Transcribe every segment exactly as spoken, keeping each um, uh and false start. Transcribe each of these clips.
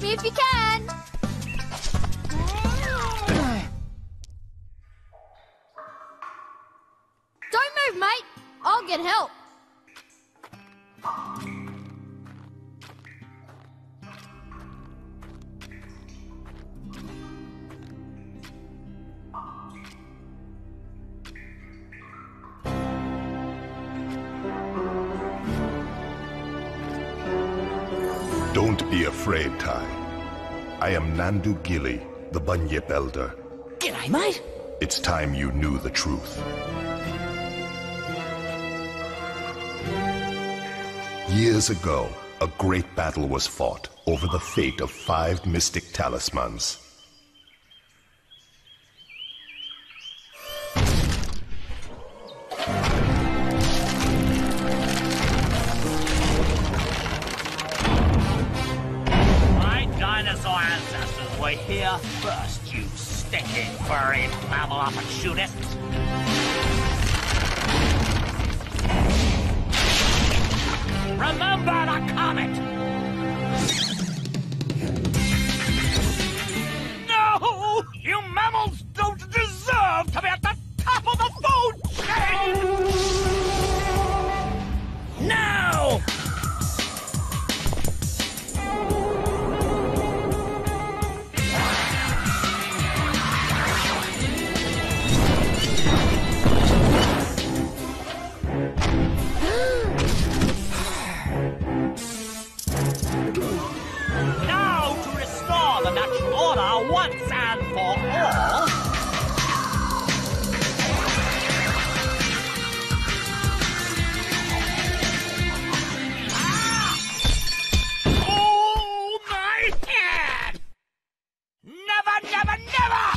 Catch me if you can! Don't move, mate! I'll get help! Don't be afraid, Ty. I am Andu Gili, the Bunyip Elder. G'day, mate. It's time you knew the truth. Years ago, a great battle was fought over the fate of five mystic talismans. Here first, you stinking furry mammal opportunist! Remember the comet! No! You mammals don't deserve to be at the top of the food chain! Now! Once and for all, ah! Oh, my head! Never, never, never!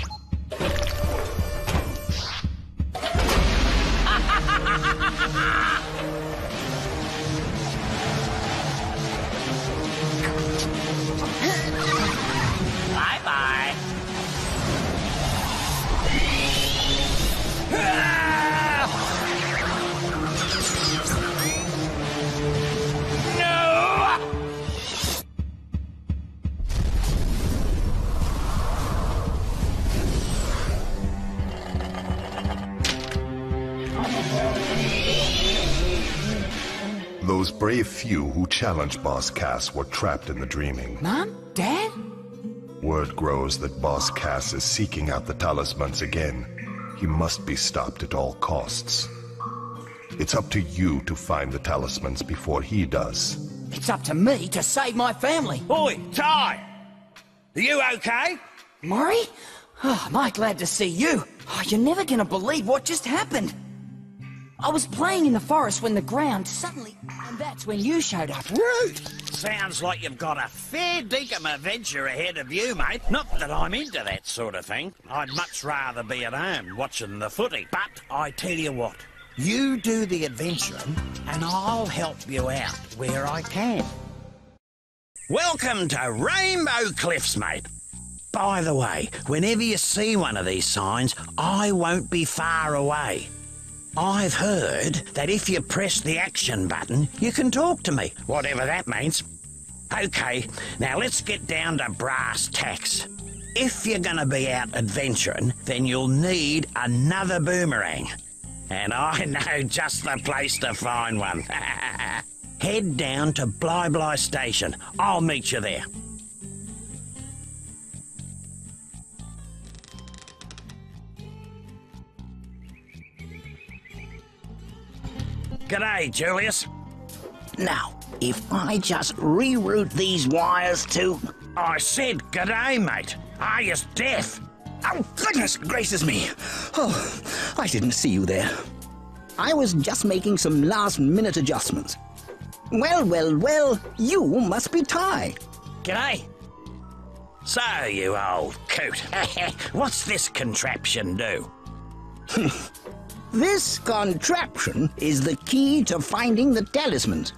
Bye-bye. Those brave few who challenged Boss Cass were trapped in the dreaming. Mom? Dad? Word grows that Boss Cass is seeking out the talismans again. He must be stopped at all costs. It's up to you to find the talismans before he does. It's up to me to save my family. Oi, Ty! Are you okay? Murray? Oh, am I glad to see you. Oh, you're never gonna believe what just happened. I was playing in the forest when the ground suddenly... And that's when you showed up. Rude! Sounds like you've got a fair dinkum adventure ahead of you, mate. Not that I'm into that sort of thing. I'd much rather be at home watching the footy. But I tell you what, you do the adventuring and I'll help you out where I can. Welcome to Rainbow Cliffs, mate. By the way, whenever you see one of these signs, I won't be far away. I've heard that if you press the action button, you can talk to me, whatever that means. Okay, now let's get down to brass tacks. If you're going to be out adventuring, then you'll need another boomerang. And I know just the place to find one. Head down to Bly Bly Station. I'll meet you there. G'day, Julius. Now, if I just reroute these wires to... I said g'day, mate. Are you deaf? Oh, goodness gracious me. Oh, I didn't see you there. I was just making some last-minute adjustments. Well, well, well, you must be Ty. G'day. So, you old coot. What's this contraption do? This contraption is the key to finding the talismans.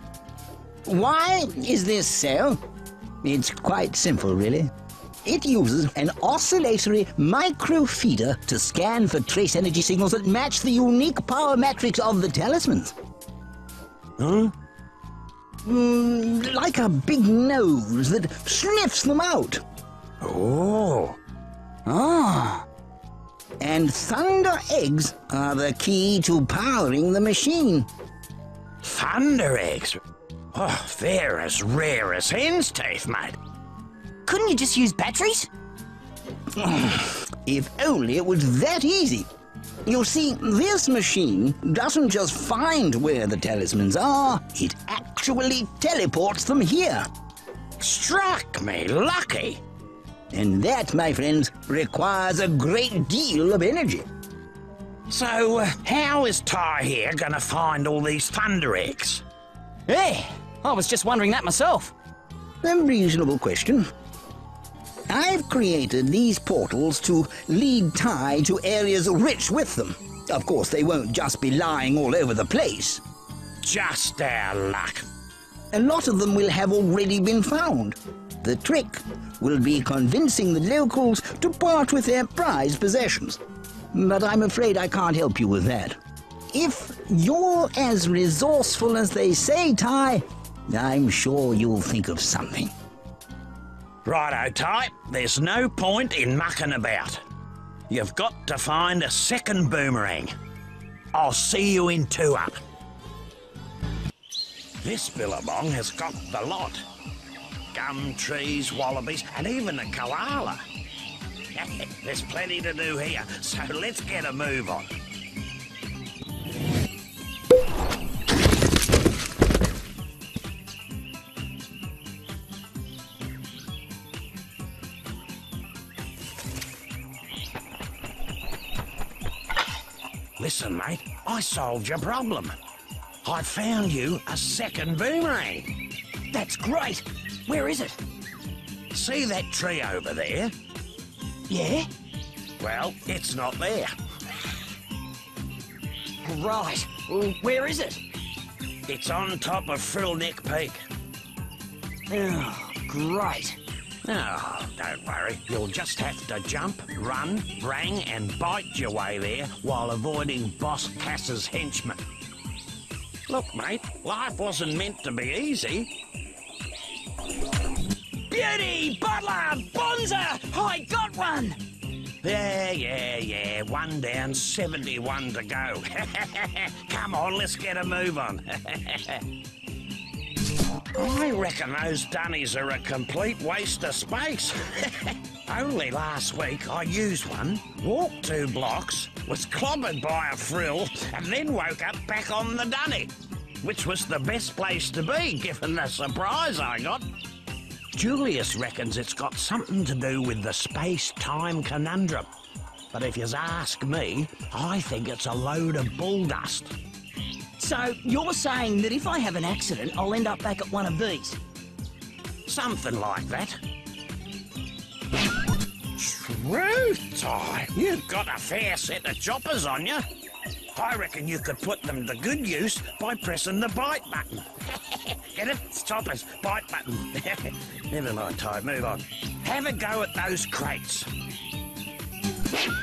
Why is this so? It's quite simple, really. It uses an oscillatory microfeeder to scan for trace energy signals that match the unique power matrix of the talismans. Hmm? mm, like a big nose that sniffs them out. Oh. Ah. And thunder eggs are the key to powering the machine. Thunder eggs? Oh, they're as rare as hen's teeth, mate. Couldn't you just use batteries? If only it was that easy. You see, this machine doesn't just find where the talismans are, it actually teleports them here. Struck me lucky. And that, my friends, requires a great deal of energy. So, uh, how is Ty here gonna find all these thunder eggs? Hey, I was just wondering that myself. A reasonable question. I've created these portals to lead Ty to areas rich with them. Of course, they won't just be lying all over the place. Just our luck. A lot of them will have already been found. The trick will be convincing the locals to part with their prized possessions. But I'm afraid I can't help you with that. If you're as resourceful as they say, Ty, I'm sure you'll think of something. Righto, Ty. There's no point in mucking about. You've got to find a second boomerang. I'll see you in two up. This billabong has got the lot. Gum trees, wallabies, and even a koala. There's plenty to do here, so let's get a move on. Listen, mate, I solved your problem. I found you a second boomerang. That's great. Where is it? See that tree over there? Yeah? Well, it's not there. Right. Well, where is it? It's on top of Frill Neck Peak. Oh, great. Oh, don't worry. You'll just have to jump, run, bang, and bite your way there while avoiding Boss Cass's henchmen. Look, mate, life wasn't meant to be easy. Beauty, butler, bonza! I got one! Yeah, yeah, yeah. One down, seventy-one to go. Come on, let's get a move on. I reckon those dunnies are a complete waste of space. Only last week I used one, walked two blocks, was clobbered by a frill, and then woke up back on the dunny, which was the best place to be given the surprise I got. Julius reckons it's got something to do with the space-time conundrum, but if you ask me, I think it's a load of bull dust. So, you're saying that if I have an accident, I'll end up back at one of these? Something like that. True, Ty. You've got a fair set of choppers on you. I reckon you could put them to good use by pressing the bite button. Get it? It's choppers. Bite button. Never mind, Ty. Move on. Have a go at those crates.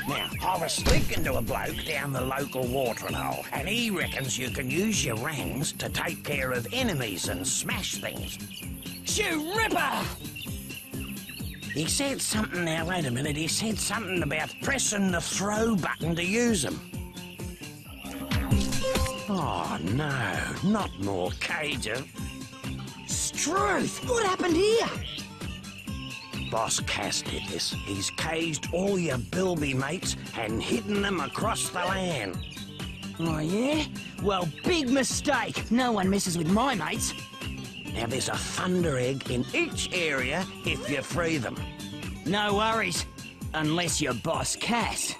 Now, I was speaking to a bloke down the local watering hole, and he reckons you can use your rangs to take care of enemies and smash things. You ripper! He said something, now wait a minute, he said something about pressing the throw button to use them. Oh no, not more Cajun. Struth, what happened here? Boss Cass did this. He's caged all your bilby mates and hidden them across the land. Oh, yeah? Well, big mistake. No one messes with my mates. Now, there's a thunder egg in each area if you free them. No worries. Unless you're Boss Cass.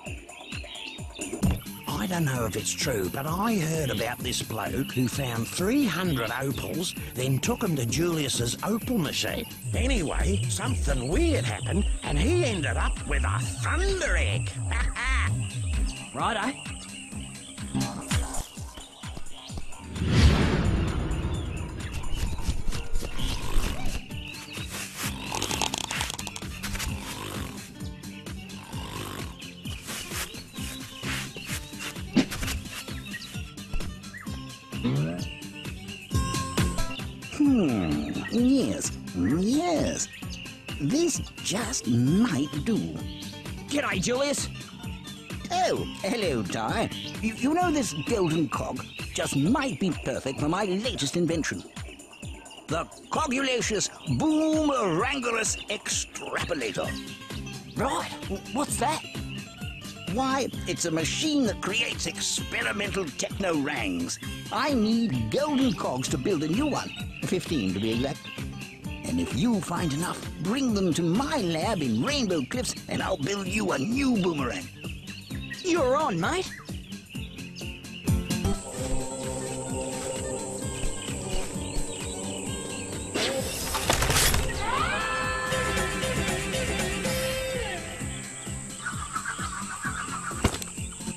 I don't know if it's true, but I heard about this bloke who found three hundred opals, then took them to Julius's opal machine. Anyway, something weird happened, and he ended up with a thunder egg. Righto. business. This just might do. G'day, Julius. Oh, hello, Ty. You, you know, this golden cog just might be perfect for my latest invention. The Cogulaceous Boomerangulous Extrapolator. Right, what's that? Why, it's a machine that creates experimental techno-rangs. I need golden cogs to build a new one, fifteen to be exact. And if you find enough, bring them to my lab in Rainbow Cliffs and I'll build you a new boomerang. You're on, mate.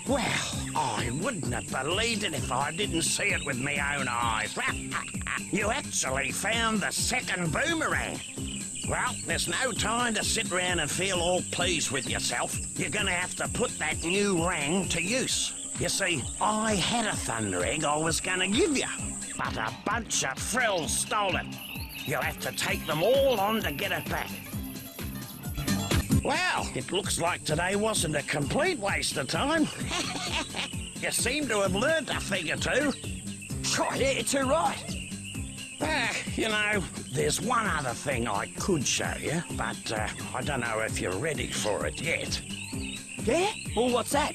Well, I wouldn't have believed it if I didn't see it with my own eyes. You actually found the second boomerang. Well, there's no time to sit around and feel all pleased with yourself. You're going to have to put that new rang to use. You see, I had a thunder egg I was going to give you, but a bunch of frills stole it. You'll have to take them all on to get it back. Well, it looks like today wasn't a complete waste of time. You seem to have learned a thing or two. Try it, it's all right. Ah, you know, there's one other thing I could show you, but uh, I don't know if you're ready for it yet. Yeah? Well, what's that?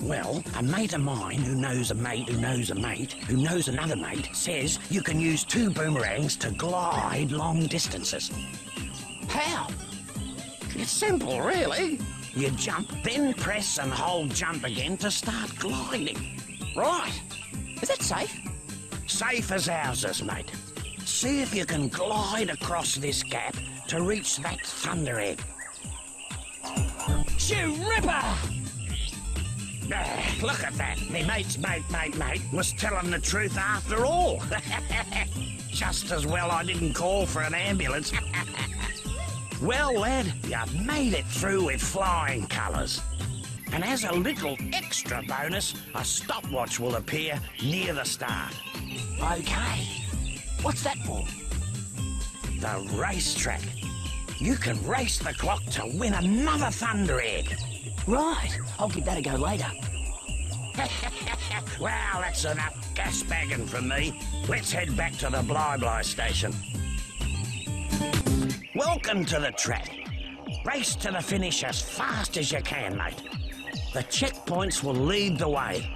Well, a mate of mine who knows a mate who knows a mate who knows another mate says you can use two boomerangs to glide long distances. How? It's simple, really. You jump, then press and hold jump again to start gliding. Right. Is that safe? Safe as houses, mate. See if you can glide across this gap to reach that thunder egg. Shoo-ripper! Ah, look at that. Me mate's mate, mate, mate was telling the truth after all. Just as well I didn't call for an ambulance. Well, lad, you've made it through with flying colours. And as a little extra bonus, a stopwatch will appear near the start. Okay. What's that for? The racetrack. You can race the clock to win another thunder egg. Right. I'll give that a go later. Well, that's enough gas bagging from me. Let's head back to the Bly Bly Station. Welcome to the track. Race to the finish as fast as you can, mate. The checkpoints will lead the way.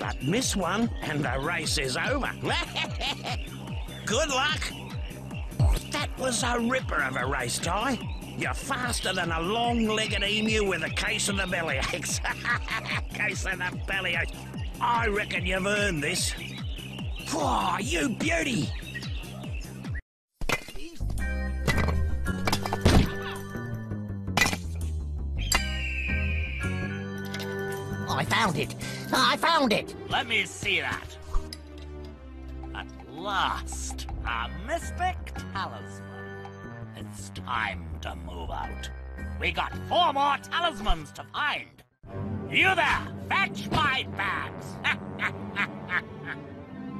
But miss one and the race is over. Good luck. That was a ripper of a race, Ty. You're faster than a long-legged emu with a case of the bellyaches. Case of the bellyaches. I reckon you've earned this. Oh, you beauty. I found it! I found it! Let me see that. At last, a mystic talisman. It's time to move out. We got four more talismans to find. You there, fetch my bags.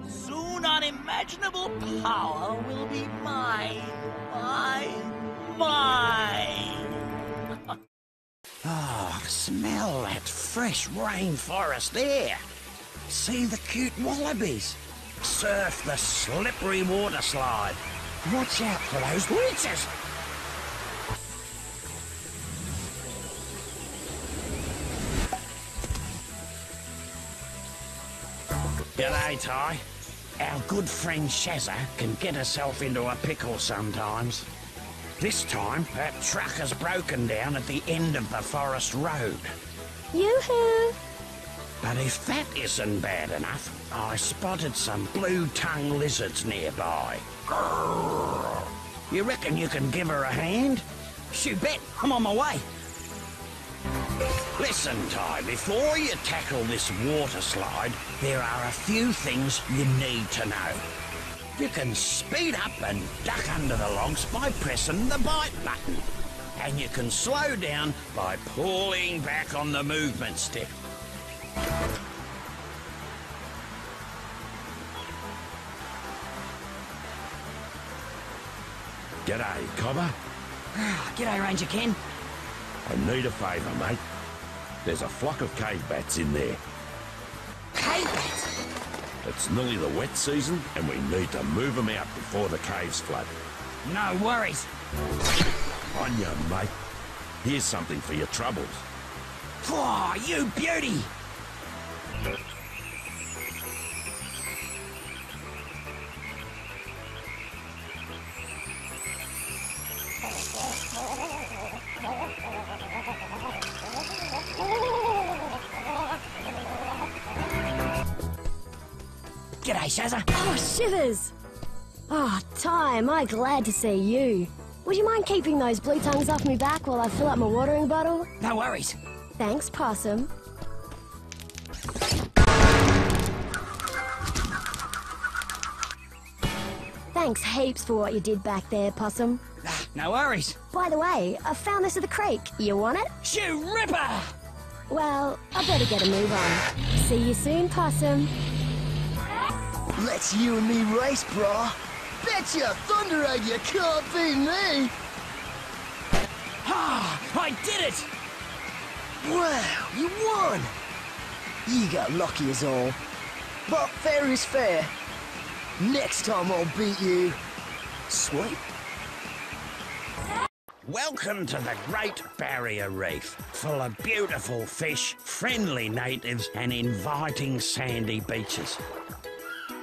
Soon unimaginable power will be mine, mine, mine. Ah, oh, smell that fresh rainforest air. See the cute wallabies. Surf the slippery water slide. Watch out for those witches. G'day, Ty. Our good friend Shazza can get herself into a pickle sometimes. This time, her truck has broken down at the end of the forest road. Yoo-hoo! But if that isn't bad enough, I spotted some blue-tongued lizards nearby. Grrr. You reckon you can give her a hand? Shoo bet, I'm on my way. Listen, Ty, before you tackle this water slide, there are a few things you need to know. You can speed up and duck under the logs by pressing the bite button. And you can slow down by pulling back on the movement stick. G'day, Cobber. G'day, Ranger Ken. I need a favour, mate. There's a flock of cave bats in there. Cave bats? It's nearly the wet season, and we need to move them out before the caves flood. No worries. On you, mate. Here's something for your troubles. Oh, you beauty! G'day, Shazza. Oh, shivers! Oh, Ty, am I glad to see you. Would you mind keeping those blue tongues off me back while I fill up my watering bottle? No worries. Thanks, Possum. Thanks heaps for what you did back there, Possum. No worries. By the way, I found this at the creek. You want it? Shoo ripper! Well, I better get a move on. See you soon, Possum. Let's you and me race, brah. Betcha, thunder egg, you can't beat me! Ah, I did it! Wow, you won! You got lucky as all. But fair is fair. Next time I'll beat you. Sweet. Welcome to the Great Barrier Reef, full of beautiful fish, friendly natives and inviting sandy beaches.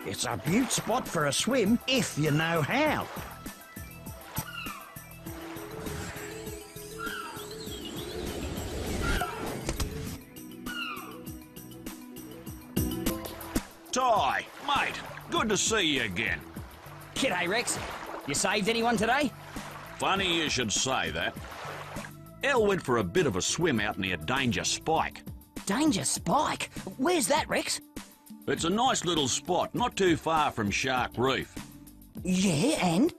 It's a beaut spot for a swim, if you know how. Ty, mate, good to see you again. G'day, Rex. You saved anyone today? Funny you should say that. Elle went for a bit of a swim out near Danger Spike. Danger Spike? Where's that, Rex? It's a nice little spot, not too far from Shark Reef. Yeah, and?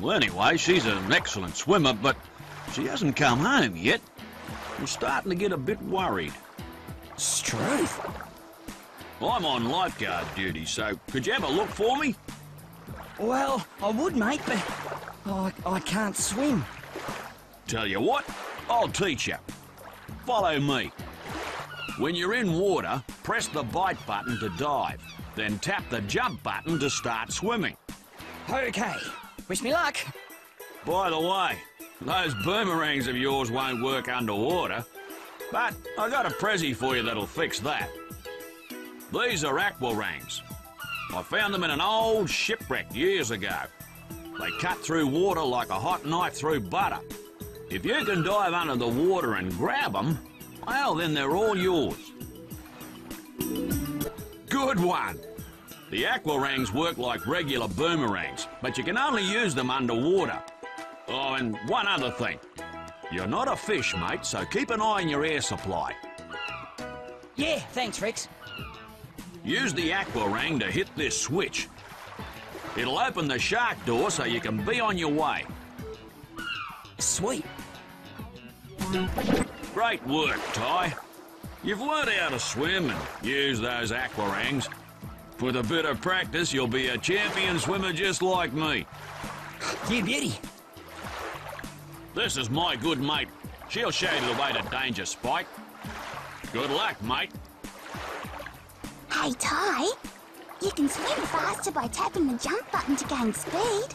Well, anyway, she's an excellent swimmer, but she hasn't come home yet. I'm starting to get a bit worried. Struth. I'm on lifeguard duty, so could you have a look for me? Well, I would, mate, but I, I can't swim. Tell you what, I'll teach you. Follow me. When you're in water, press the bite button to dive, then tap the jump button to start swimming. OK. Wish me luck. By the way, those boomerangs of yours won't work underwater, but I got a prezi for you that'll fix that. These are aquarangs. I found them in an old shipwreck years ago. They cut through water like a hot knife through butter. If you can dive under the water and grab them, well, then they're all yours. Good one. The aquarangs work like regular boomerangs, but you can only use them underwater. Oh, and one other thing. You're not a fish, mate, so keep an eye on your air supply. Yeah, thanks, Rex. Use the aquarang to hit this switch. It'll open the shark door so you can be on your way. Sweet. Great work, Ty. You've learned how to swim and use those aquarangs. With a bit of practice, you'll be a champion swimmer just like me. You beauty. This is my good mate. She'll show you the way to Danger Spike. Good luck, mate. Hey, Ty. You can swim faster by tapping the jump button to gain speed.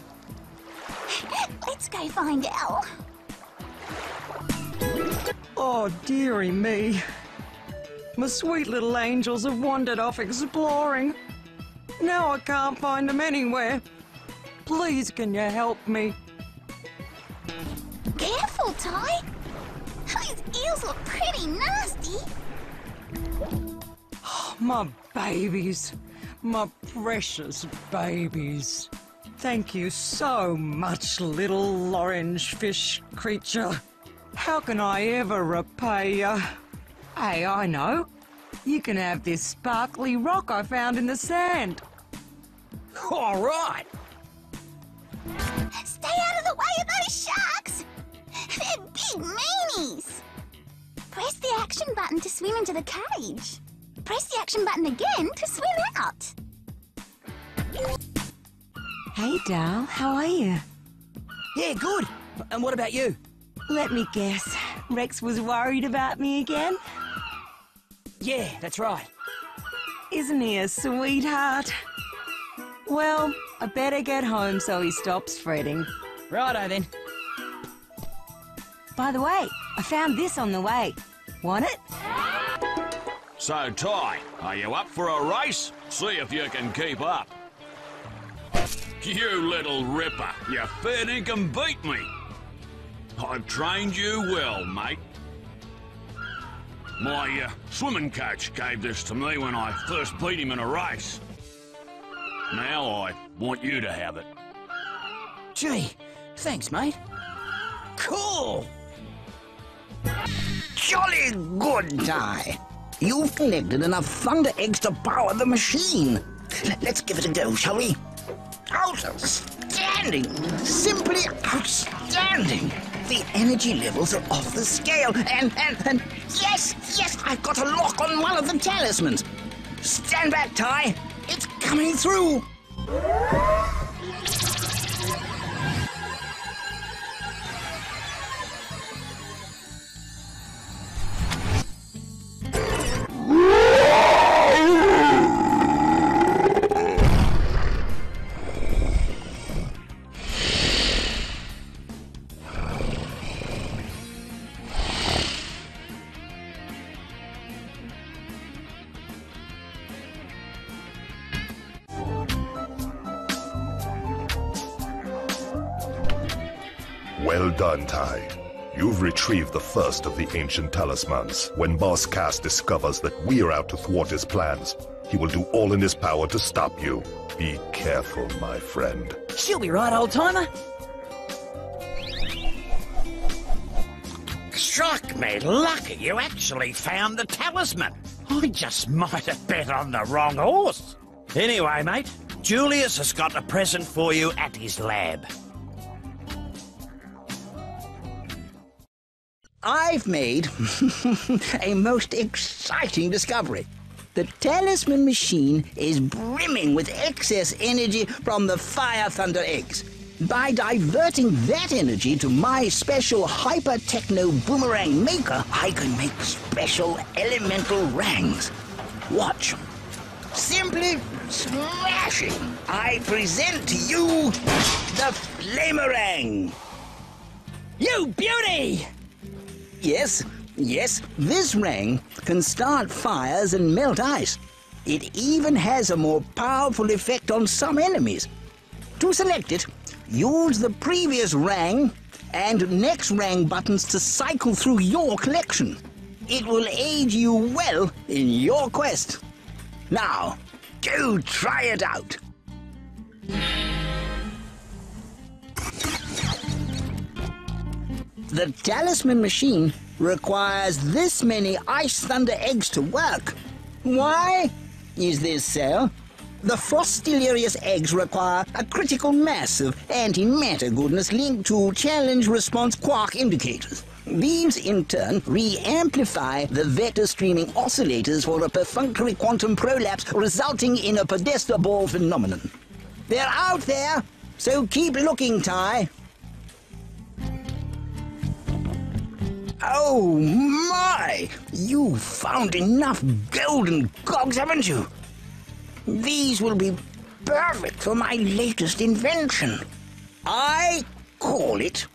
Let's go find Elle. Oh, dearie me. My sweet little angels have wandered off exploring. Now I can't find them anywhere. Please, can you help me? Careful, Ty. Those eels look pretty nasty. Oh, my babies. My precious babies. Thank you so much, little orange fish creature. How can I ever repay you? Hey, I know. You can have this sparkly rock I found in the sand. All right. Stay out of the way of those sharks. They're big meanies. Press the action button to swim into the cage. Press the action button again to swim out. Hey, Dal, how are you? Yeah, good. And what about you? Let me guess. Rex was worried about me again? Yeah, that's right. Isn't he a sweetheart? Well, I better get home so he stops fretting. Righto then. By the way, I found this on the way. Want it? So, Ty, are you up for a race? See if you can keep up. You little ripper, you fair dinkum beat me. I've trained you well, mate. My uh, swimming coach gave this to me when I first beat him in a race. Now I want you to have it. Gee, thanks, mate. Cool! Jolly good, Ty. You've collected enough thunder eggs to power the machine. Let's give it a go, shall we? Outstanding! Simply outstanding! The energy levels are off the scale, and, and, and... Yes, yes, I've got a lock on one of the talismans. Stand back, Ty. It's coming through. Ty, you've retrieved the first of the ancient talismans. When Boss Cass discovers that we're out to thwart his plans, he will do all in his power to stop you. Be careful, my friend. She'll be right, old-timer. Strike me lucky you actually found the talisman. I just might have bet on the wrong horse. Anyway, mate, Julius has got a present for you at his lab. I've made a most exciting discovery. The talisman machine is brimming with excess energy from the fire thunder eggs. By diverting that energy to my special hyper-techno boomerang maker, I can make special elemental rangs. Watch. Simply smashing, I present to you the flamerang. You beauty! Yes, yes, this ring can start fires and melt ice. It even has a more powerful effect on some enemies. To select it, use the previous ring and next ring buttons to cycle through your collection. It will aid you well in your quest. Now, go try it out. The talisman machine requires this many ice thunder eggs to work. Why is this so? The Frostilarious eggs require a critical mass of antimatter goodness linked to challenge response quark indicators. These, in turn, re-amplify the vector-streaming oscillators for a perfunctory quantum prolapse resulting in a podesta ball phenomenon. They're out there, so keep looking, Ty. Oh my! You found enough golden cogs, haven't you? These will be perfect for my latest invention. I call it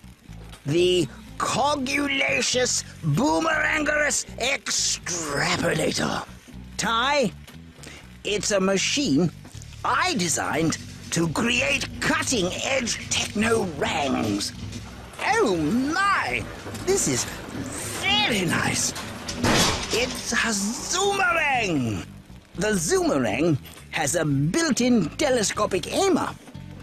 the Cogulaceous Boomerangulous Extrapolator. Ty, it's a machine I designed to create cutting-edge techno-rangs. Oh my! This is very nice. It's a Zoomerang. The Zoomerang has a built-in telescopic aimer.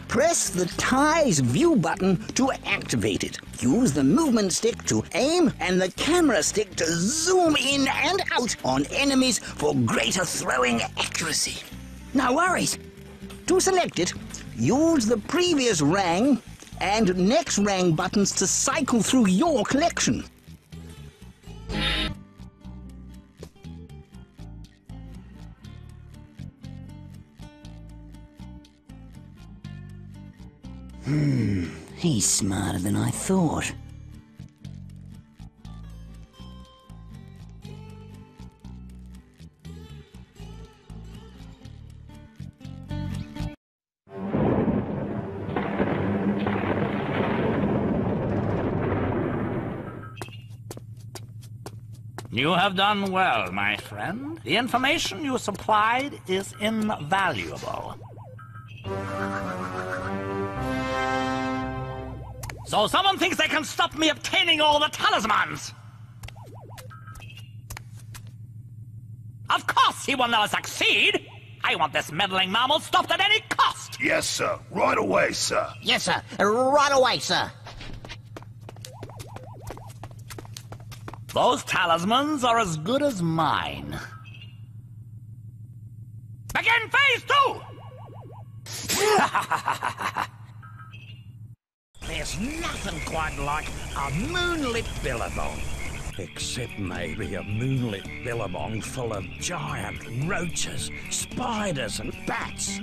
Press the Ty's view button to activate it. Use the movement stick to aim and the camera stick to zoom in and out on enemies for greater throwing accuracy. No worries. To select it, use the previous ring and next ring buttons to cycle through your collection. Hmm, he He's smarter than I thought. You have done well, my friend. The information you supplied is invaluable. So someone thinks they can stop me obtaining all the talismans! Of course he will never succeed! I want this meddling mammal stopped at any cost! Yes, sir. Right away, sir. Yes, sir. Right away, sir. Those talismans are as good as mine. Begin phase two! There's nothing quite like a moonlit billabong. Except maybe a moonlit billabong full of giant roaches, spiders and bats.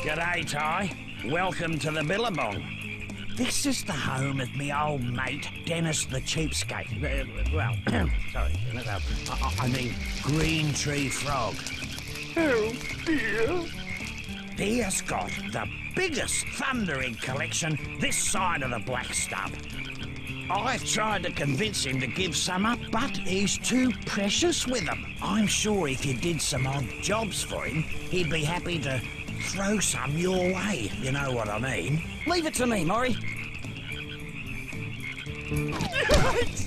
G'day, Ty. Welcome to the Billabong. This is the home of me old mate, Dennis the Cheapskate. Uh, well, sorry, I, I mean Green Tree Frog. Oh dear. He has got the biggest thunder egg collection this side of the Black Stub. I've tried to convince him to give some up, but he's too precious with them. I'm sure if you did some odd jobs for him, he'd be happy to throw some your way, you know what I mean. Leave it to me, Murray.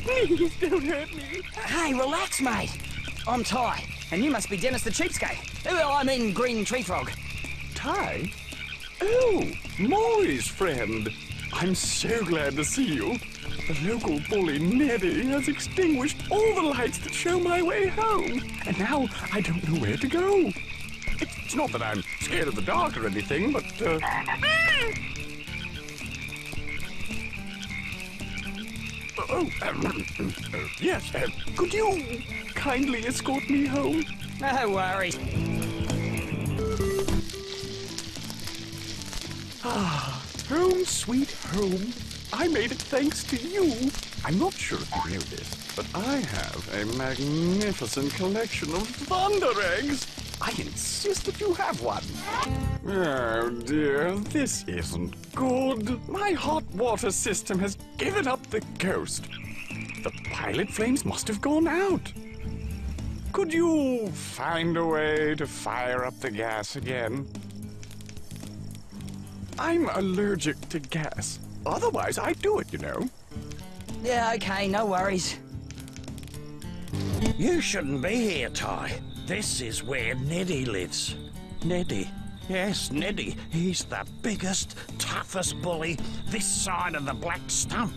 Please don't hurt me. Hey, relax, mate. I'm Ty, and you must be Dennis the Cheapskate. Well, I mean Green Tree Frog. Ty? Oh, Murray's friend. I'm so glad to see you. The local bully, Neddy, has extinguished all the lights that show my way home. And now I don't know where to go. It's not that I'm scared of the dark or anything, but... Uh... oh, um, yes, uh, could you kindly escort me home? No worries. Ah, home sweet home. I made it thanks to you. I'm not sure if you know this, but I have a magnificent collection of thunder eggs. I insist that you have one. Oh dear, this isn't good. My hot water system has given up the ghost. The pilot flames must have gone out. Could you find a way to fire up the gas again? I'm allergic to gas. Otherwise, I do it, you know. Yeah, okay, no worries. You shouldn't be here, Ty. This is where Neddy lives. Neddy. Yes, Neddy. He's the biggest, toughest bully this side of the Black Stump.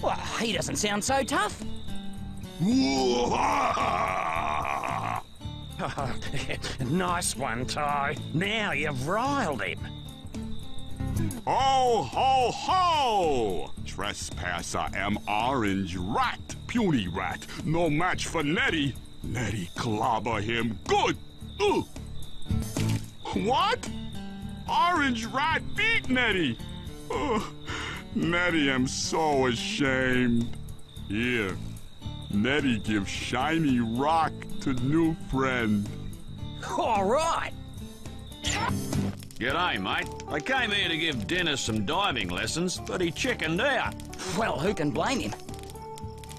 Well, he doesn't sound so tough. Nice one, Ty. Now you've riled him. Ho, ho, ho! Trespasser am orange rat, puny rat. No match for Neddy. Neddy clobber him good! Ooh. What? Orange rat beat Neddy! Oh, Neddy, I'm so ashamed. Here, Neddy gives shiny rock to new friend. All right! G'day, mate. I came here to give Dennis some diving lessons, but he chickened out. Well, who can blame him?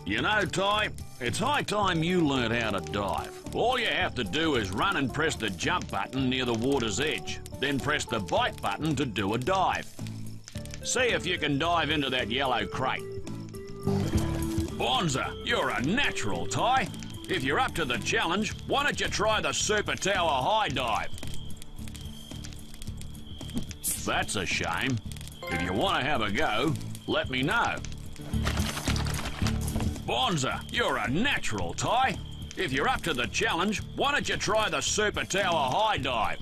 You know, Ty, it's high time you learned how to dive. All you have to do is run and press the jump button near the water's edge, then press the bite button to do a dive. See if you can dive into that yellow crate. Bonza, you're a natural, Ty. If you're up to the challenge, why don't you try the Super Tower High Dive? That's a shame. If you want to have a go, let me know. Bonza, you're a natural, Ty. If you're up to the challenge, why don't you try the Super Tower High Dive?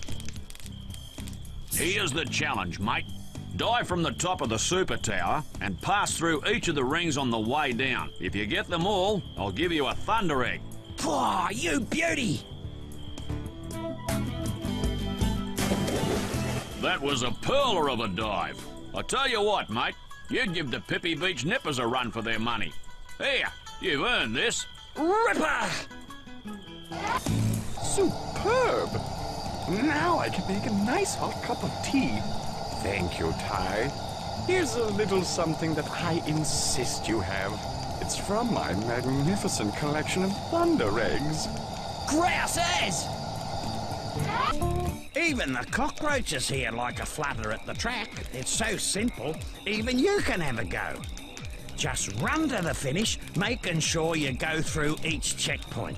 Here's the challenge, mate. Dive from the top of the Super Tower and pass through each of the rings on the way down. If you get them all, I'll give you a thunder egg. Paw, you beauty! That was a pearler of a dive. I tell you what, mate, you'd give the Pippi Beach Nippers a run for their money. Here, you've earned this. Ripper! Superb! Now I can make a nice hot cup of tea. Thank you, Ty. Here's a little something that I insist you have. It's from my magnificent collection of thunder eggs. Grouses! Even the cockroaches here like a flutter at the track. It's so simple, even you can have a go. Just run to the finish, making sure you go through each checkpoint.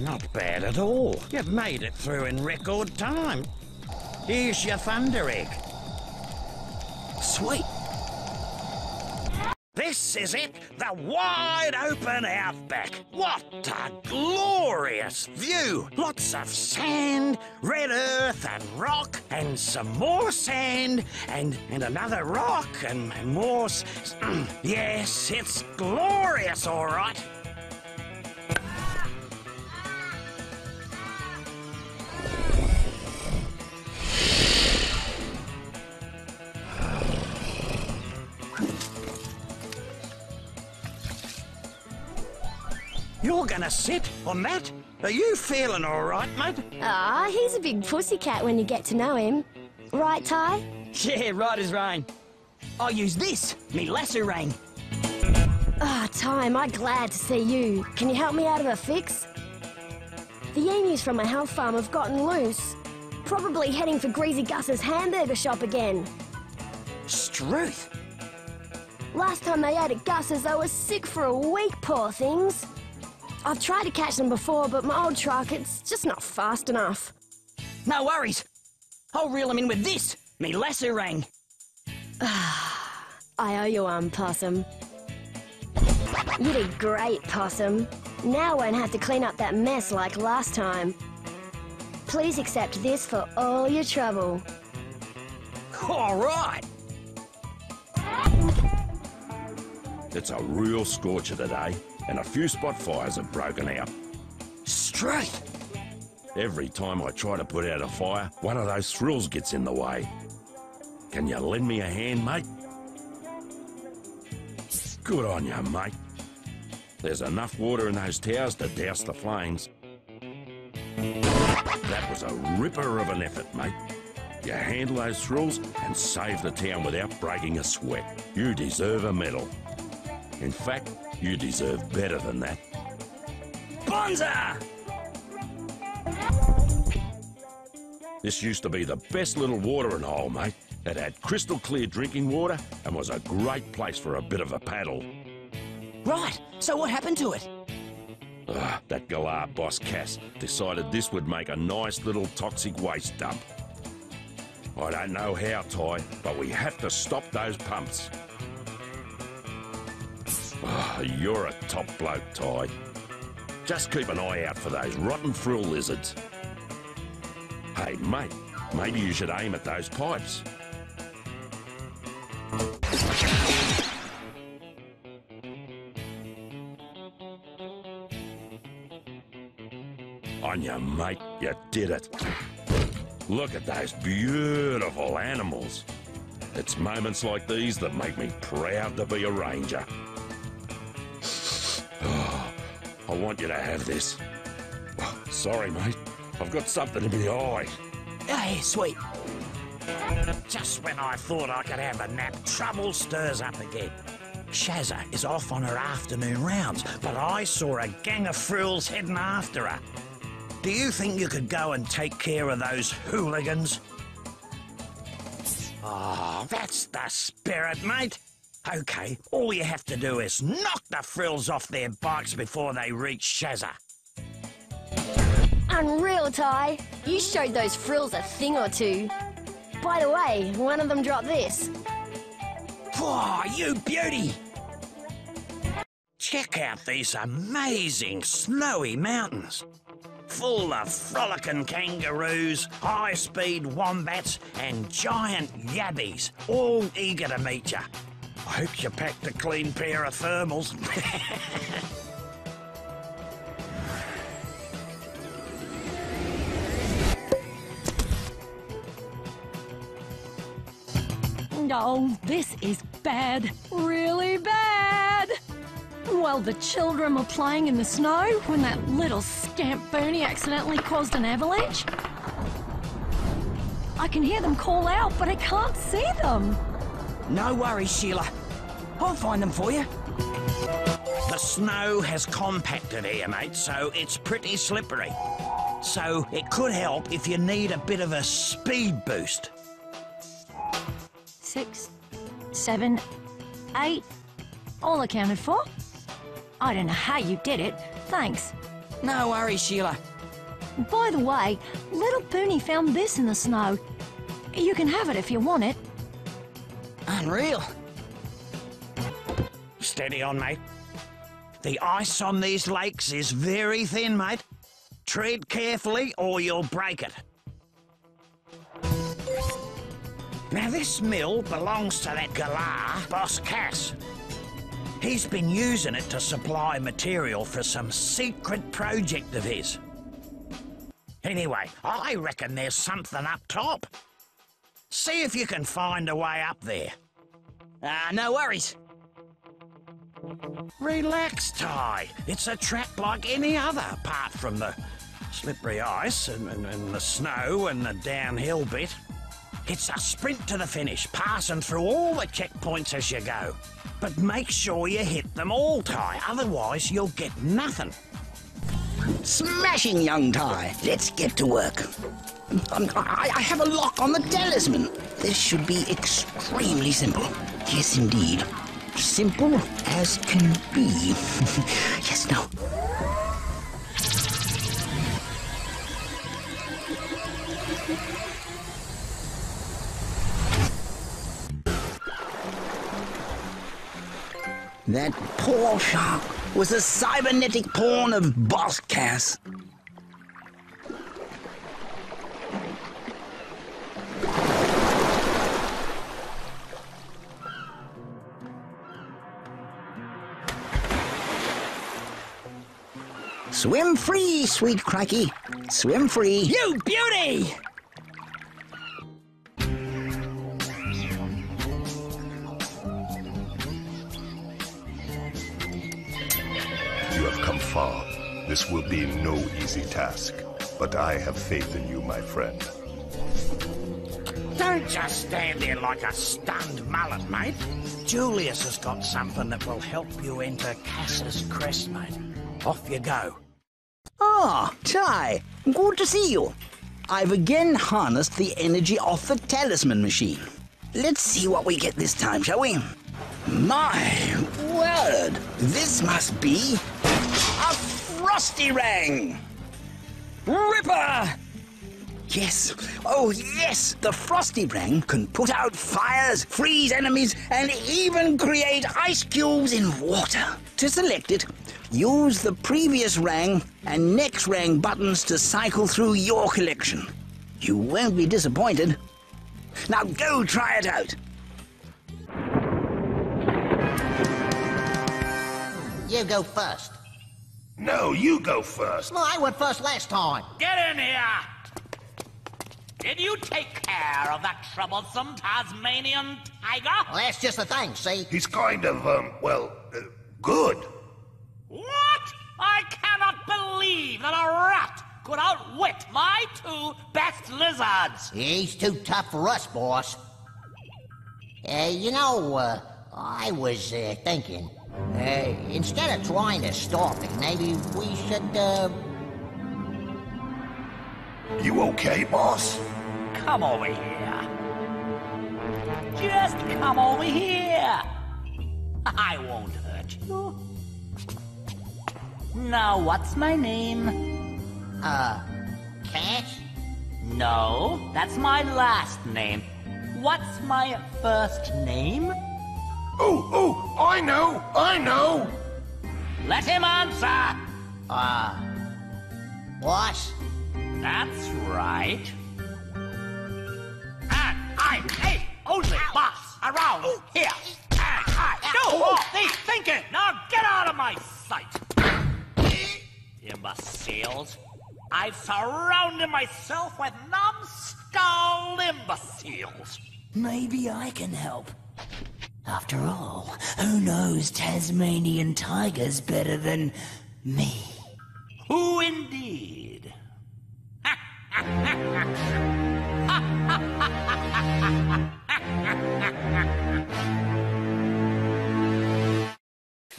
Not bad at all. You've made it through in record time. Here's your thunder egg. Sweet. This is it, the wide open outback. What a glorious view. Lots of sand, red earth and rock, and some more sand, and, and another rock, and more s yes, it's glorious, all right. You're gonna sit on that? Are you feeling all right, mate? Ah, oh, he's a big pussycat when you get to know him. Right, Ty? Yeah, right as rain. I use this, me lasso ring. Ah, oh, Ty, am I glad to see you. Can you help me out of a fix? The emus from my health farm have gotten loose. Probably heading for Greasy Gus's hamburger shop again. Struth! Last time they ate at Gus's, they were sick for a week, poor things. I've tried to catch them before, but my old truck, it's just not fast enough. No worries. I'll reel them in with this, me Lasso-Rang. I owe you one, Possum. You did great, Possum. Now I won't have to clean up that mess like last time. Please accept this for all your trouble. All right. It's a real scorcher today. And a few spot fires have broken out. Straight! Every time I try to put out a fire, one of those thrills gets in the way. Can you lend me a hand, mate? Good on you, mate. There's enough water in those towers to douse the flames. That was a ripper of an effort, mate. You handle those thrills and save the town without breaking a sweat. You deserve a medal. In fact, you deserve better than that. Bonza! This used to be the best little watering hole, mate. It had crystal clear drinking water and was a great place for a bit of a paddle. Right, so what happened to it? Ugh, that Galar Boss Cass decided this would make a nice little toxic waste dump. I don't know how, Ty, but we have to stop those pumps. Oh, you're a top bloke, Ty. Just keep an eye out for those rotten frill lizards. Hey, mate, maybe you should aim at those pipes. On you, mate, you did it. Look at those beautiful animals. It's moments like these that make me proud to be a ranger. I want you to have this. Oh, sorry, mate. I've got something in my eye. Hey, sweet. Just when I thought I could have a nap, trouble stirs up again. Shazza is off on her afternoon rounds, but I saw a gang of frills heading after her. Do you think you could go and take care of those hooligans? Oh, that's the spirit, mate. Okay, all you have to do is knock the frills off their bikes before they reach Shazza. Unreal, Ty. You showed those frills a thing or two. By the way, one of them dropped this. Oh, you beauty! Check out these amazing snowy mountains. Full of frolicking kangaroos, high-speed wombats and giant yabbies, all eager to meet you. I hope you packed a clean pair of thermals. No, this is bad. Really bad. Well, the children were playing in the snow when that little scamp Boonie accidentally caused an avalanche. I can hear them call out, but I can't see them. No worries, Sheila. I'll find them for you. The snow has compacted here, mate, so it's pretty slippery. So it could help if you need a bit of a speed boost. Six, seven, eight, all accounted for. I don't know how you did it, thanks. No worries, Sheila. By the way, little Boonie found this in the snow. You can have it if you want it. Unreal. Steady on, mate. The ice on these lakes is very thin, mate. Tread carefully or you'll break it. Now this mill belongs to that Galar, Boss Cass. He's been using it to supply material for some secret project of his. Anyway, I reckon there's something up top. See if you can find a way up there. Ah, uh, no worries. Relax, Ty. It's a track like any other, apart from the slippery ice and, and, and the snow and the downhill bit. It's a sprint to the finish, passing through all the checkpoints as you go. But make sure you hit them all, Ty, otherwise you'll get nothing. Smashing, young Ty. Let's get to work. Um, I, I have a lock on the talisman. This should be extremely simple. Yes, indeed. Simple as can be. Yes, no. That poor shark was a cybernetic pawn of Boss Cass. Swim free, sweet crikey. Swim free. You beauty! You have come far. This will be no easy task, but I have faith in you, my friend. Don't just stand there like a stunned mullet, mate. Julius has got something that will help you enter Cass's crest, mate. Off you go. Ah, Ty, good to see you. I've again harnessed the energy off the talisman machine. Let's see what we get this time, shall we? My word, this must be a Frosty Rang! Ripper! Yes, oh yes, the Frosty Rang can put out fires, freeze enemies, and even create ice cubes in water. To select it, use the previous rang and next rang buttons to cycle through your collection. You won't be disappointed. Now go try it out. You go first. No, you go first. Well, I went first last time. Get in here! Did you take care of that troublesome Tasmanian tiger? Well, that's just the thing, see? He's kind of, um, well, uh, good. What? I cannot believe that a rat could outwit my two best lizards. He's too tough for us, boss. Uh, you know, uh, I was uh, thinking, uh, instead of trying to stop him, maybe we should, uh... You okay, boss? Come over here. Just come over here. I won't hurt you. Now, what's my name? Uh, Cash? No, that's my last name. What's my first name? Oh, oh, I know, I know! Let him answer! Uh, boss? That's right. And I ain't only boss around here. And I do all the thinking! Now get out of my sight! Imbeciles. I've surrounded myself with numbskull imbeciles. Maybe I can help. After all, who knows Tasmanian tigers better than me? Who indeed?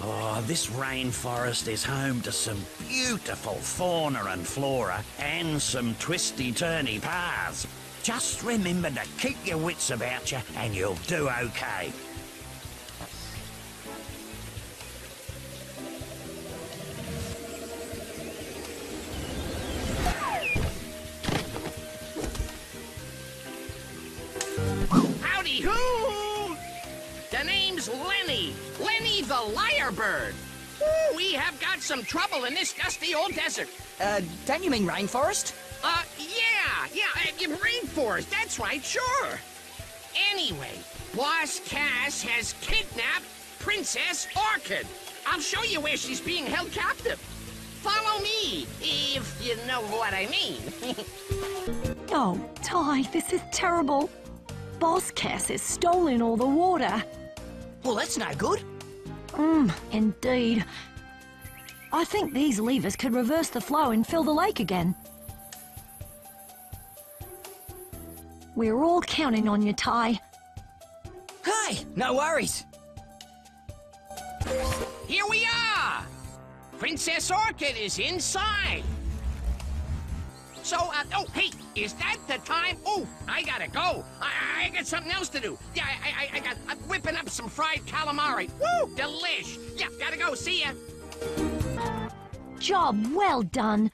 Oh, this rainforest is home to some beautiful fauna and flora and some twisty-turny paths. Just remember to keep your wits about you and you'll do okay. Howdy-hoo! The name's Lenny. Lenny the Lyrebird. Ooh, we have got some trouble in this dusty old desert. Uh, don't you mean rainforest? Uh, yeah, yeah, uh, rainforest, that's right, sure. Anyway, Boss Cass has kidnapped Princess Orchid. I'll show you where she's being held captive. Follow me, if you know what I mean. Oh, Ty, this is terrible. Boss Cass has stolen all the water. Well, that's no good. Mmm, indeed. I think these levers could reverse the flow and fill the lake again. We're all counting on you, Ty. Hey, no worries. Here we are! Princess Orchid is inside. So, uh, oh, hey, is that the time? Oh, I gotta go. I, I got something else to do. Yeah, I, I, I got, I'm whipping up some fried calamari. Woo, delish. Yeah, gotta go. See ya. Job well done.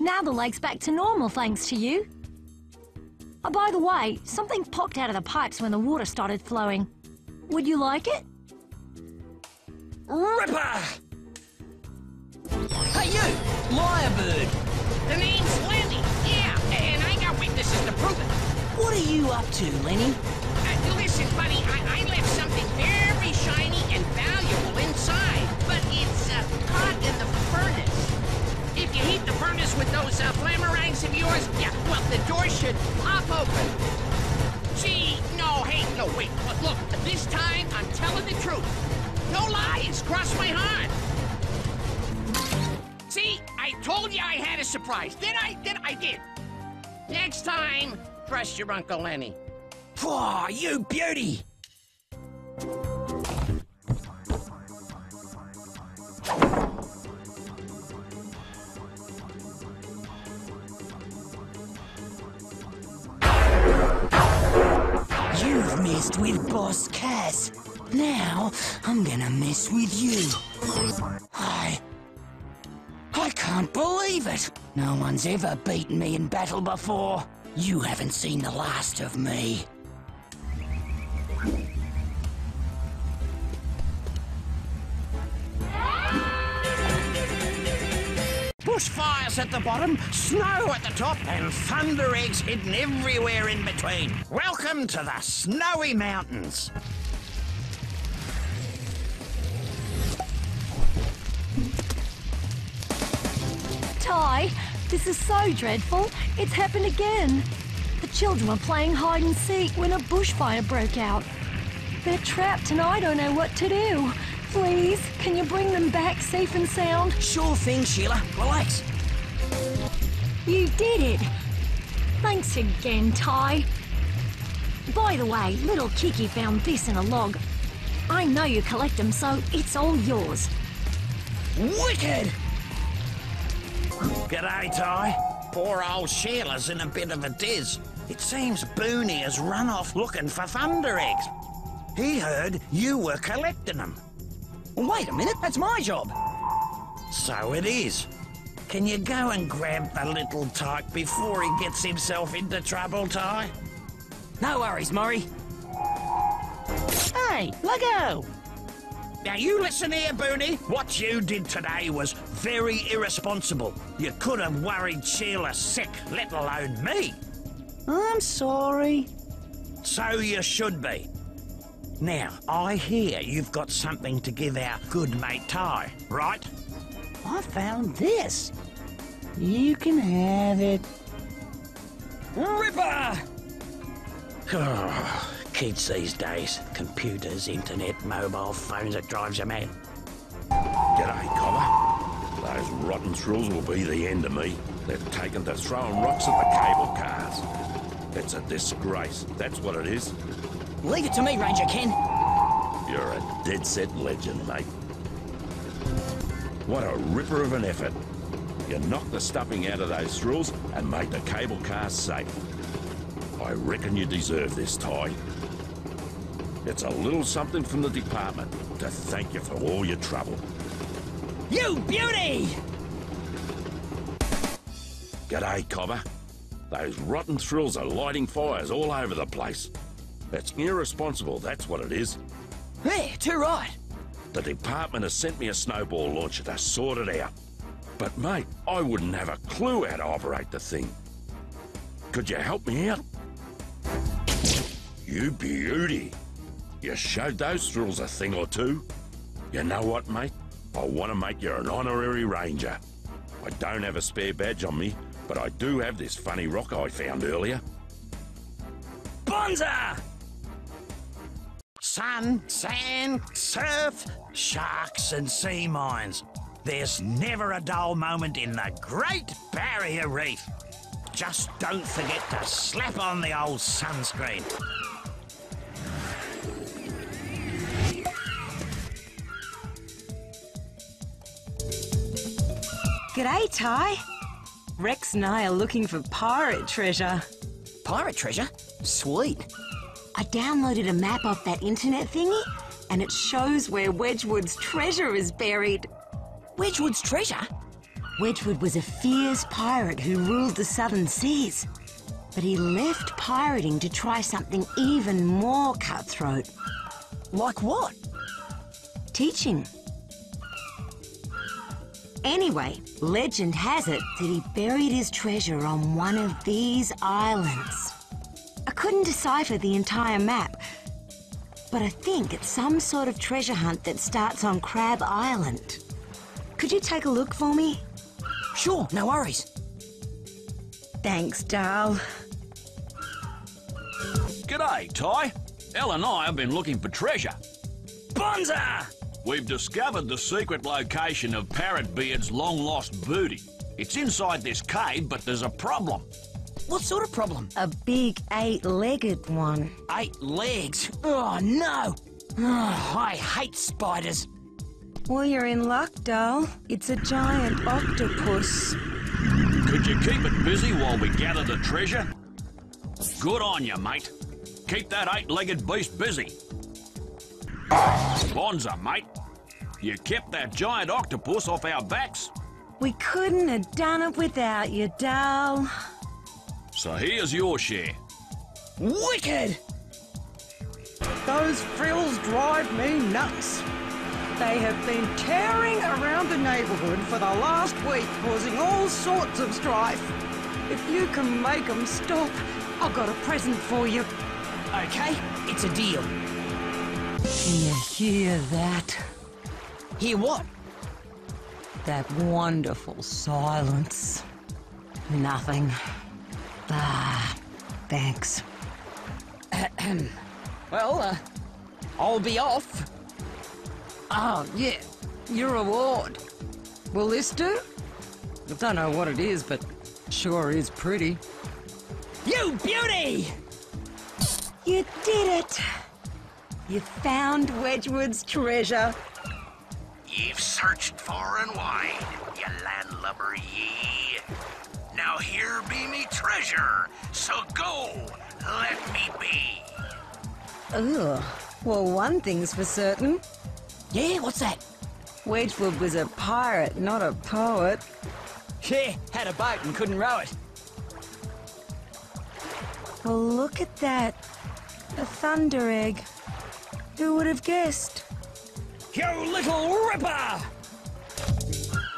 Now the lake's back to normal, thanks to you. Oh, by the way, something popped out of the pipes when the water started flowing. Would you like it? Ripper! Hey you, lyrebird! The name's Lenny, yeah, and I got witnesses to prove it. What are you up to, Lenny? Uh, listen, buddy, I, I left something very shiny and valuable inside, but it's uh, caught in the furnace. If you heat the furnace with those uh, flamerangs of yours, yeah, well, the door should pop open. Gee, no, hey, no, wait, but look, this time I'm telling the truth. No lies, cross my heart. See, I told you I had a surprise. Did I? Did I? I did. Next time, trust your Uncle Lenny. Pwah, you beauty! You've messed with Boss Cass. Now, I'm gonna mess with you. I... I can't believe it. No one's ever beaten me in battle before. You haven't seen the last of me. Bushfires at the bottom, snow at the top, and thunder eggs hidden everywhere in between. Welcome to the snowy mountains. Ty, this is so dreadful. It's happened again. The children were playing hide and seek when a bushfire broke out. They're trapped and I don't know what to do. Please, can you bring them back safe and sound? Sure thing, Sheila. Relax. You did it. Thanks again, Ty. By the way, little Kiki found this in a log. I know you collect them, so it's all yours. Wicked! G'day, Ty. Poor old Sheila's in a bit of a diz. It seems Boonie has run off looking for thunder eggs. He heard you were collecting them. Wait a minute, that's my job. So it is. Can you go and grab the little tyke before he gets himself into trouble, Ty? No worries, Murray. Hey, leggo! Now you listen here, Boonie. What you did today was very irresponsible. You could have worried Sheila sick, let alone me. I'm sorry. So you should be. Now, I hear you've got something to give our good mate Ty, right? I found this. You can have it. Ripper! Oh, kids these days. Computers, internet, mobile phones, it drives you mad. G'day, Cobber. Those rotten thrills will be the end of me. They've taken to throwing rocks at the cable cars. It's a disgrace, that's what it is. Leave it to me, Ranger Ken. You're a dead-set legend, mate. What a ripper of an effort. You knocked the stuffing out of those thrills and made the cable cars safe. I reckon you deserve this, Ty. It's a little something from the department to thank you for all your trouble. You beauty! G'day, Cobber. Those rotten thrills are lighting fires all over the place. It's irresponsible, that's what it is. There, too right. The department has sent me a snowball launcher to sort it out. But mate, I wouldn't have a clue how to operate the thing. Could you help me out? You beauty. You showed those thrills a thing or two. You know what, mate? I want to make you an honorary ranger. I don't have a spare badge on me, but I do have this funny rock I found earlier. Bonza! Sun, sand, surf, sharks and sea mines. There's never a dull moment in the Great Barrier Reef. Just don't forget to slap on the old sunscreen. G'day, Ty. Rex and I are looking for pirate treasure. Pirate treasure? Sweet. I downloaded a map off that internet thingy, and it shows where Wedgwood's treasure is buried. Wedgwood's treasure? Wedgwood was a fierce pirate who ruled the southern seas. But he left pirating to try something even more cutthroat. Like what? Teaching. Anyway, legend has it that he buried his treasure on one of these islands. I couldn't decipher the entire map, but I think it's some sort of treasure hunt that starts on Crab Island. Could you take a look for me? Sure, no worries. Thanks, Dal. G'day, Ty. Elle and I have been looking for treasure. Bonza! We've discovered the secret location of Parrotbeard's long-lost booty. It's inside this cave, but there's a problem. What sort of problem? A big eight-legged one. Eight legs? Oh, no! Oh, I hate spiders. Well, you're in luck, Dal. It's a giant octopus. Could you keep it busy while we gather the treasure? Good on you, mate. Keep that eight-legged beast busy. Bonza, mate. You kept that giant octopus off our backs. We couldn't have done it without you, Dal. So here's your share. Wicked! Those frills drive me nuts. They have been tearing around the neighbourhood for the last week, causing all sorts of strife. If you can make them stop, I've got a present for you. Okay, it's a deal. Can you hear that? Hear what? That wonderful silence. Nothing. Ah, thanks. Well, uh, I'll be off. Oh, yeah, your reward. Will this do? I don't know what it is, but sure is pretty. You beauty! You did it. You found Wedgwood's treasure. You've searched far and wide, you landlubber ye. Now here be me treasure, so go, let me be. Ugh, well, one thing's for certain. Yeah, what's that? Wedgwood was a pirate, not a poet. Yeah, had a boat and couldn't row it. Well, look at that. A thunder egg. Who would have guessed? You little ripper!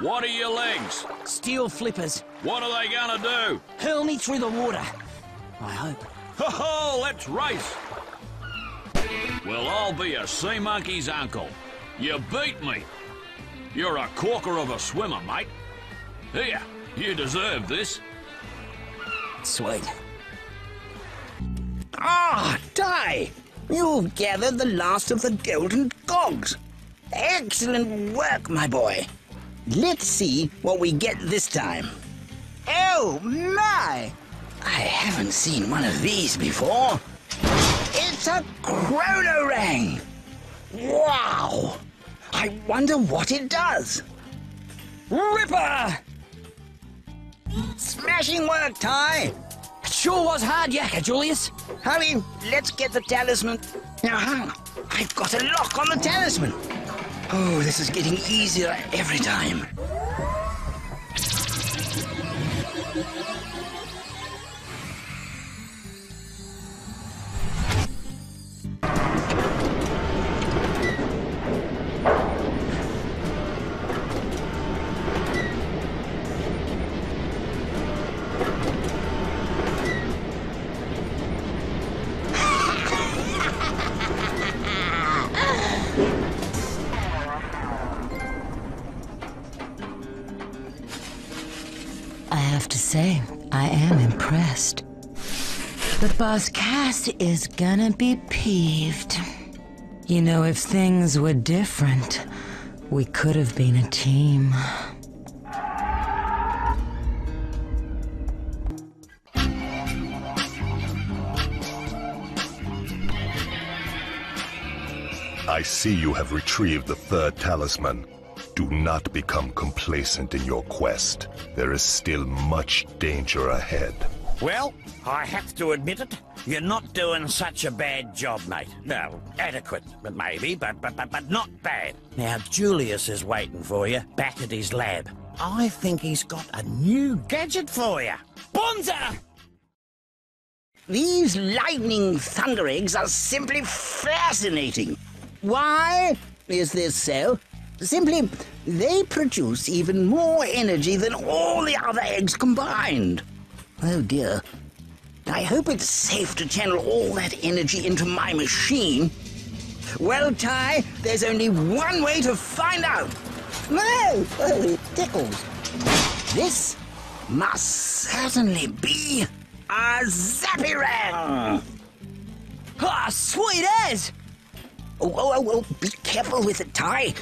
What are your legs? Steel flippers. What are they gonna do? Hurl me through the water. I hope. Ho ho, let's race! Well, I'll be a sea monkey's uncle. You beat me. You're a corker of a swimmer, mate. Here, you deserve this. Sweet. Ah, Ty! You've gathered the last of the golden cogs. Excellent work, my boy. Let's see what we get this time. Oh, my! I haven't seen one of these before. It's a chronorang! Wow! I wonder what it does. Ripper! Smashing work, Ty! It sure was hard yakka, Julius. Hurry, let's get the talisman. Aha! I've got a lock on the talisman. Oh, this is getting easier every time. Say, I am impressed. But Boss Cass is gonna be peeved. You know, if things were different, we could have been a team. I see you have retrieved the third talisman. Do not become complacent in your quest. There is still much danger ahead. Well, I have to admit it. You're not doing such a bad job, mate. No, adequate, maybe, but, but, but, but not bad. Now, Julius is waiting for you back at his lab. I think he's got a new gadget for you. Bonza! These lightning thunder eggs are simply fascinating. Why is this so? Simply, they produce even more energy than all the other eggs combined. Oh dear. I hope it's safe to channel all that energy into my machine. Well, Ty, there's only one way to find out. No! Oh, it tickles. This must certainly be a Zappyrang! Ah, oh, sweet as! Oh, oh, oh, oh, be careful with it, Ty.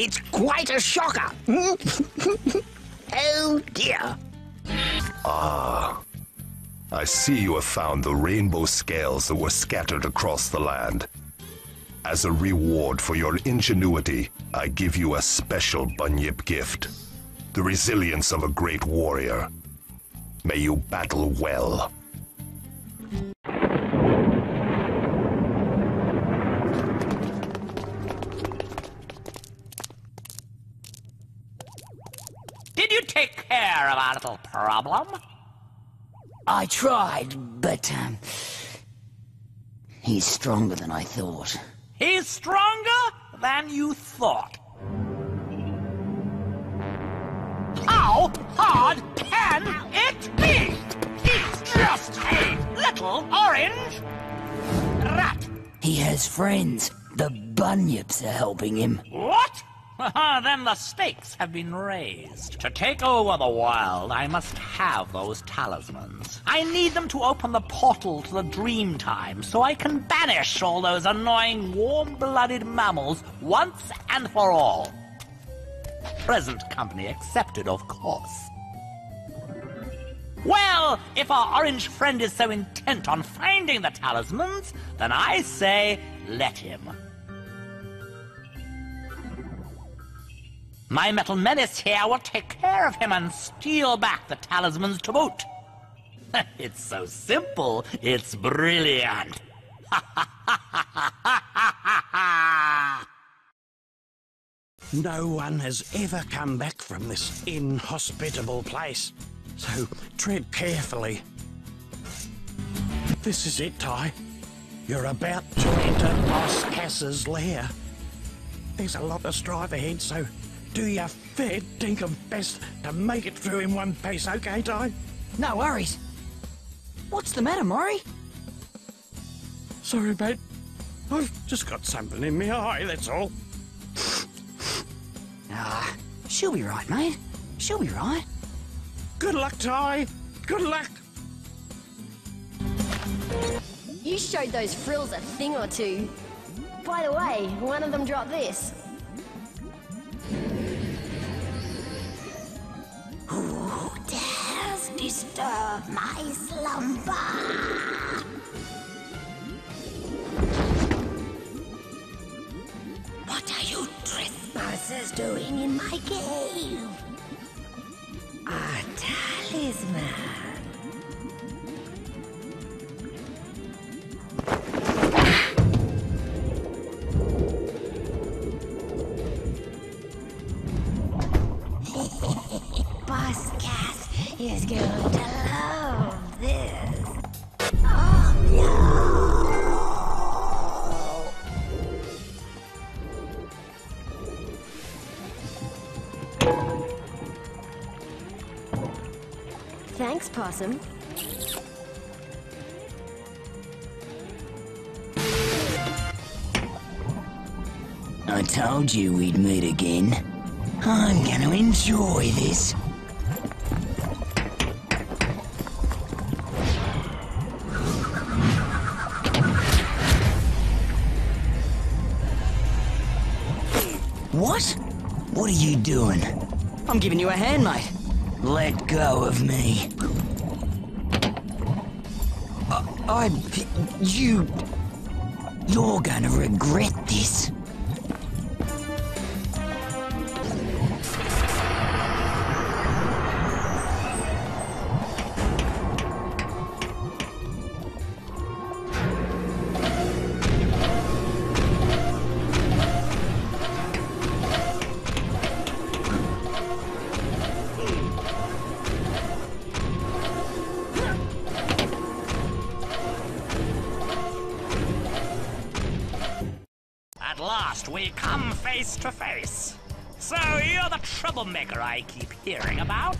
It's quite a shocker. Oh, dear. Ah. I see you have found the rainbow scales that were scattered across the land. As a reward for your ingenuity, I give you a special Bunyip gift. The resilience of a great warrior. May you battle well. Care of our little problem? I tried, but, um... he's stronger than I thought. He's stronger than you thought? How hard can it be? He's just a little orange rat. He has friends. The Bunyips are helping him. What? Then the stakes have been raised. To take over the world, I must have those talismans. I need them to open the portal to the dream time so I can banish all those annoying warm-blooded mammals once and for all. Present company accepted, of course. Well, if our orange friend is so intent on finding the talismans, then I say let him. My metal menace here will take care of him and steal back the talismans to boot. It's so simple, it's brilliant. No one has ever come back from this inhospitable place, so tread carefully. This is it, Ty. You're about to enter Boss Cass's lair. There's a lot of strife ahead, so... do your fair dinkum best to make it through in one piece, okay, Ty? No worries. What's the matter, Murray? Sorry, mate. I've just got something in my eye, that's all. Ah, she'll be right, mate. She'll be right. Good luck, Ty. Good luck. You showed those frills a thing or two. By the way, one of them dropped this. Who dares disturb my slumber? What are you trespassers doing in my cave? A talisman. He's going to love this. Oh no! Thanks, Possum. I told you we'd meet again. I'm going to enjoy this. What? What are you doing? I'm giving you a hand, mate. Let go of me. I... I you... You're gonna regret this. To face. So you're the troublemaker I keep hearing about?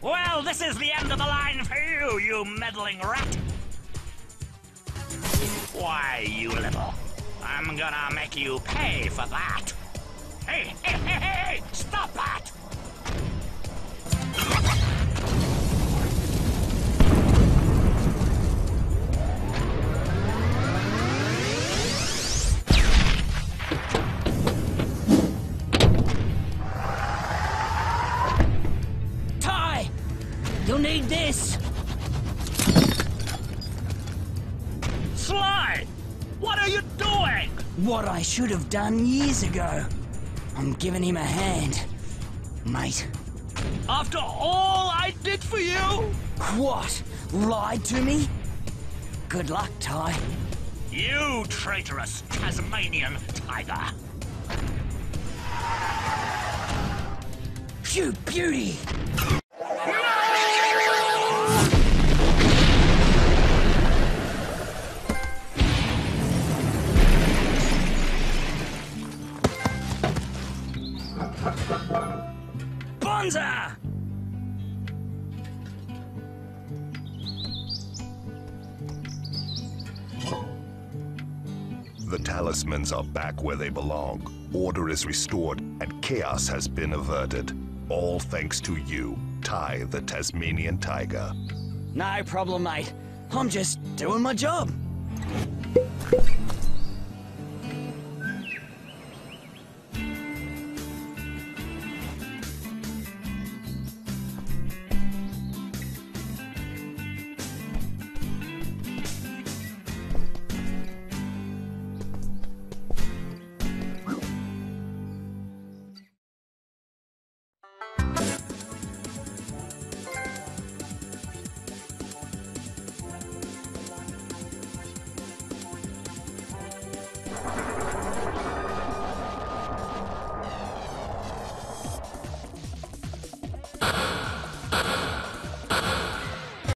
Well, this is the end of the line for you, you meddling rat. Why, you little. I'm gonna make you pay for that. Hey, hey, hey, hey! Stop that! This! Sly! What are you doing? What I should have done years ago. I'm giving him a hand, mate. After all I did for you? What? Lied to me? Good luck, Ty. You traitorous Tasmanian tiger. You beauty! The talismans are back where they belong. Order is restored and chaos has been averted. All thanks to you, Ty the Tasmanian Tiger. No problem, mate. I'm just doing my job.